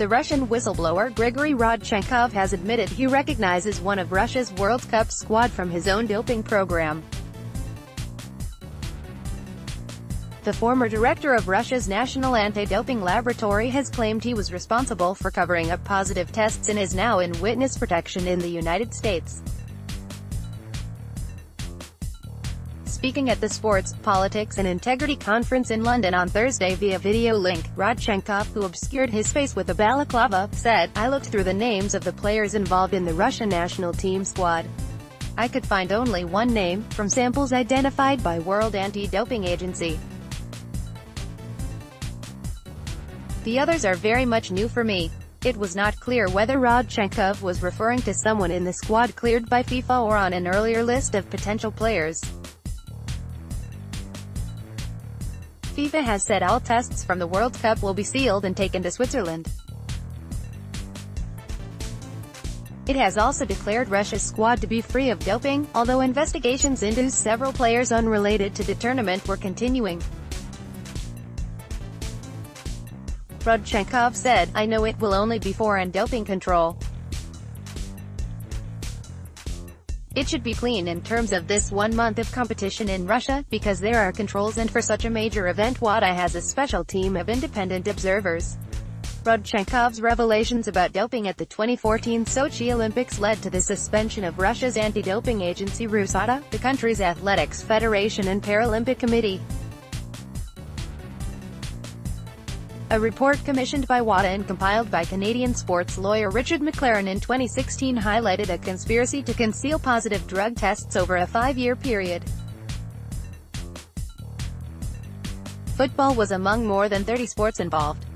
the Russian whistleblower Grigory Rodchenkov has admitted he recognizes one of Russia's World Cup squad from his own doping program. The former director of Russia's National Anti-Doping Laboratory has claimed he was responsible for covering up positive tests and is now in witness protection in the United States. Speaking at the Sports, Politics and Integrity conference in London on Thursday via video link, Rodchenkov, who obscured his face with a balaclava, said, "I looked through the names of the players involved in the Russia national team squad. I could find only one name, from samples identified by World Anti-Doping Agency. The others are very much new for me." It was not clear whether Rodchenkov was referring to someone in the squad cleared by FIFA or on an earlier list of potential players. FIFA has said all tests from the World Cup will be sealed and taken to Switzerland. It has also declared Russia's squad to be free of doping, although investigations into several players unrelated to the tournament were continuing. Rodchenkov said, "I know it will only be foreign doping control. It should be clean in terms of this 1 month of competition in Russia, because there are controls and for such a major event WADA has a special team of independent observers." Rodchenkov's revelations about doping at the 2014 Sochi Olympics led to the suspension of Russia's anti-doping agency Rusada, the country's athletics federation and Paralympic Committee. A report commissioned by WADA and compiled by Canadian sports lawyer Richard McLaren in 2016 highlighted a conspiracy to conceal positive drug tests over a 5-year period. Football was among more than 30 sports involved.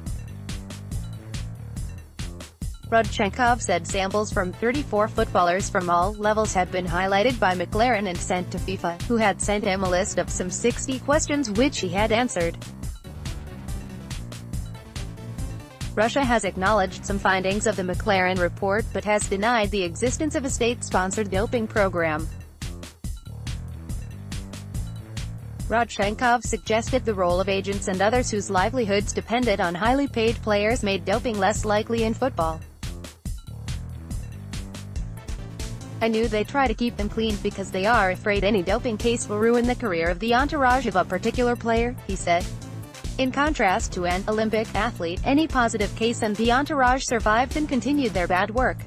Rodchenkov said samples from 34 footballers from all levels had been highlighted by McLaren and sent to FIFA, who had sent him a list of some 60 questions which he had answered. Russia has acknowledged some findings of the McLaren report but has denied the existence of a state-sponsored doping program. Rodchenkov suggested the role of agents and others whose livelihoods depended on highly paid players made doping less likely in football. "I knew they try to keep them clean because they are afraid any doping case will ruin the career of the entourage of a particular player," he said. In contrast to an Olympic athlete, any positive case and the entourage survived and continued their bad work.